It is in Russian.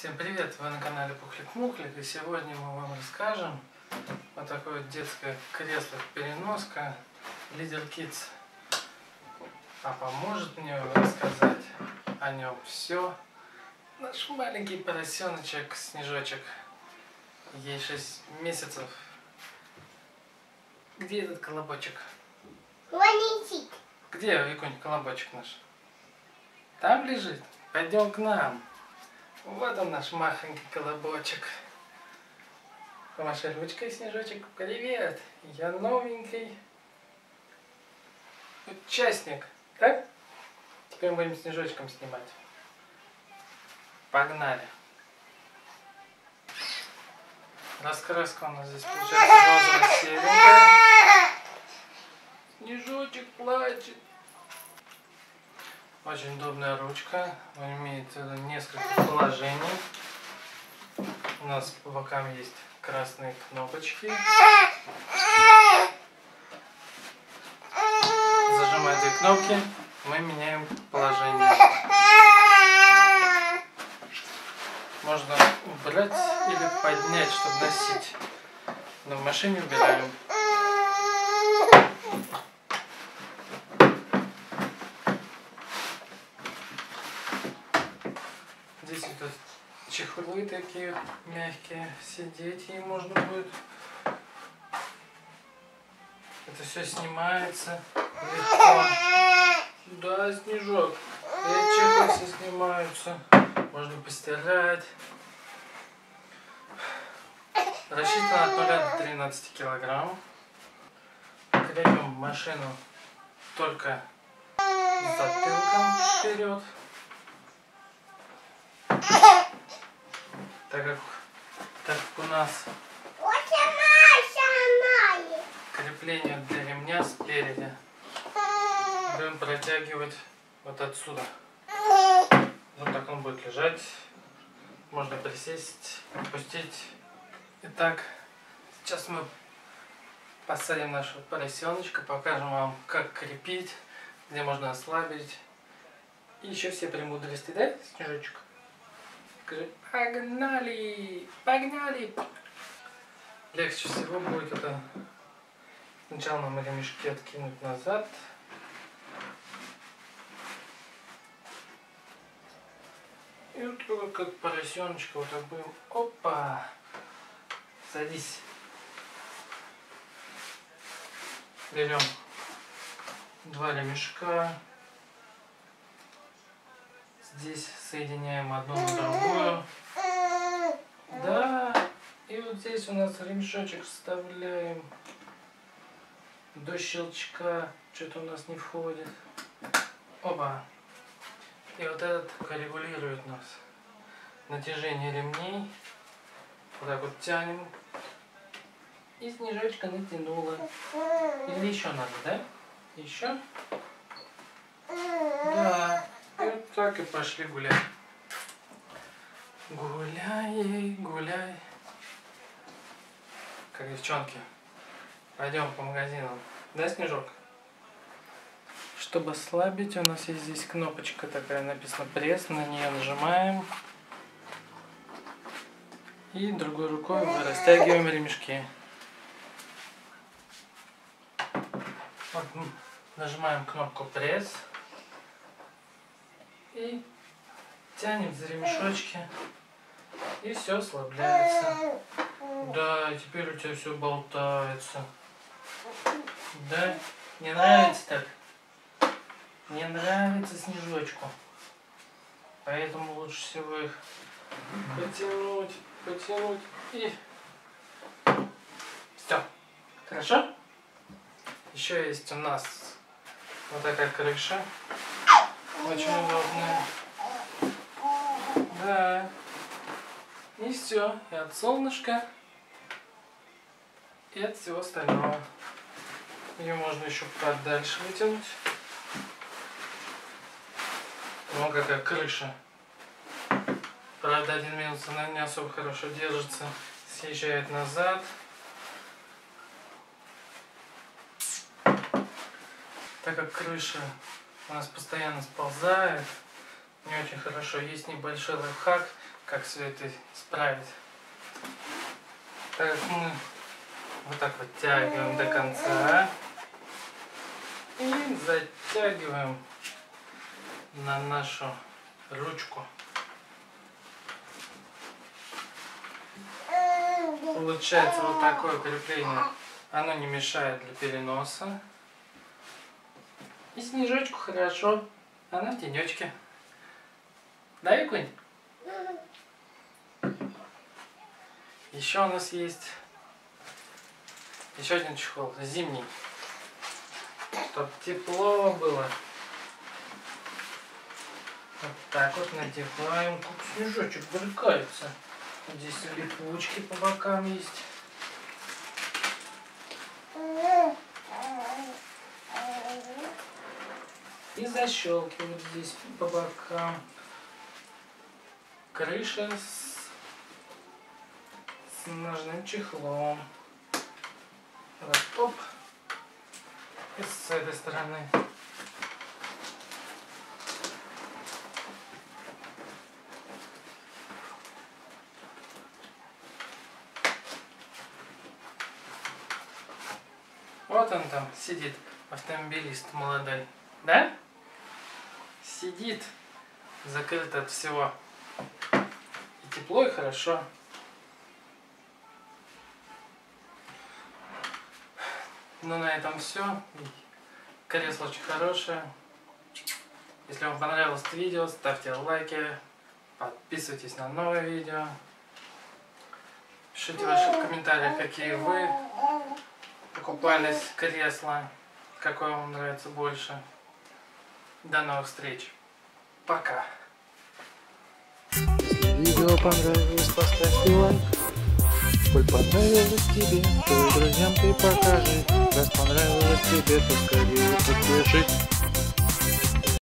Всем привет! Вы на канале Пухлик-Мухлик, и сегодня мы вам расскажем вот такое вот детское кресло-переноска Leader Kids. А поможет мне рассказать о нем все наш маленький поросеночек Снежочек. Ей 6 месяцев. Где этот колобочек? Где, Викунь, колобочек наш? Там лежит? Пойдем к нам. Вот он, наш махонький колобочек. Помаши ручкой, Снежочек. Привет! Я новенький участник. Так? Теперь мы будем Снежочком снимать. Погнали. Раскраска у нас здесь получается розово-серенькая. Снежочек плачет. Очень удобная ручка, имеет несколько положений. У нас по бокам есть красные кнопочки. Зажимая эти кнопки, мы меняем положение. Можно убрать или поднять, чтобы носить. Но в машине убираем. Здесь вот чехлы такие мягкие, сидеть ей можно будет. Это все снимается легко. Да, Снежок, эти чехлы все снимаются, можно постирать. Рассчитано от 0 до 13 килограмм. Крепим машину только затылком вперед. Так как у нас крепление для ремня спереди, будем протягивать вот отсюда. Вот так он будет лежать. Можно присесть, опустить. Итак, сейчас мы посадим нашего поросеночка, покажем вам, как крепить, где можно ослабить. И еще все премудрости, да, Снежочек? Погнали! Погнали! Легче всего будет это сначала нам ремешки откинуть назад. И вот только как поросеночка вот так будем. Опа! Садись. Берем два ремешка. Здесь соединяем одну на другую. Да, и вот здесь у нас ремешочек вставляем до щелчка. Что-то у нас не входит. Опа. И вот этот регулирует у нас натяжение ремней. Вот так вот тянем. И Снежочка натянула. Или еще надо, да? Еще? Да. Вот так и пошли гулять. Гуляй, гуляй. Как девчонки. Пойдем по магазинам. Да, Снежок? Чтобы ослабить, у нас есть здесь кнопочка такая, написано пресс. На нее нажимаем. И другой рукой мы растягиваем ремешки. Вот, нажимаем кнопку пресс. И тянем за ремешочки, и все ослабляется. Да, теперь у тебя все болтается. Да, не нравится так? Не нравится Снежочку. Поэтому лучше всего их потянуть, потянуть и все. Хорошо? Еще есть у нас вот такая крыша. Очень удобная. Да. И все. И от солнышка. И от всего остального. Ее можно еще подальше вытянуть. Ну, какая крыша. Правда, 1 минус она не особо хорошо держится. Съезжает назад. Так как крыша у нас постоянно сползает, не очень хорошо. Есть небольшой лайфхак, как все это исправить. Так, мы вот так вот тягиваем до конца и затягиваем на нашу ручку. Получается вот такое крепление. Оно не мешает для переноса. И снежочку хорошо. Она в тенечке. Да, Икунь? Еще у нас есть еще один чехол. Зимний. Чтоб тепло было. Вот так вот надеваем. Как снежочек брыкается. Здесь липучки по бокам есть. И защелки вот здесь по бокам. Крыша с ножным чехлом. Вот, оп. И с этой стороны. Вот он там сидит, автомобилист молодой, да? Сидит, закрыт от всего. И тепло, и хорошо. Ну, на этом все. Кресло очень хорошее. Если вам понравилось это видео, ставьте лайки, подписывайтесь на новые видео. Пишите ваши комментарии, какие вы покупались кресла, какое вам нравится больше. До новых встреч. Пока. Если видео понравилось, поставьте лайк. Коль понравилось тебе, то друзьям ты покажи. Раз понравилось тебе, то скорее подпишись.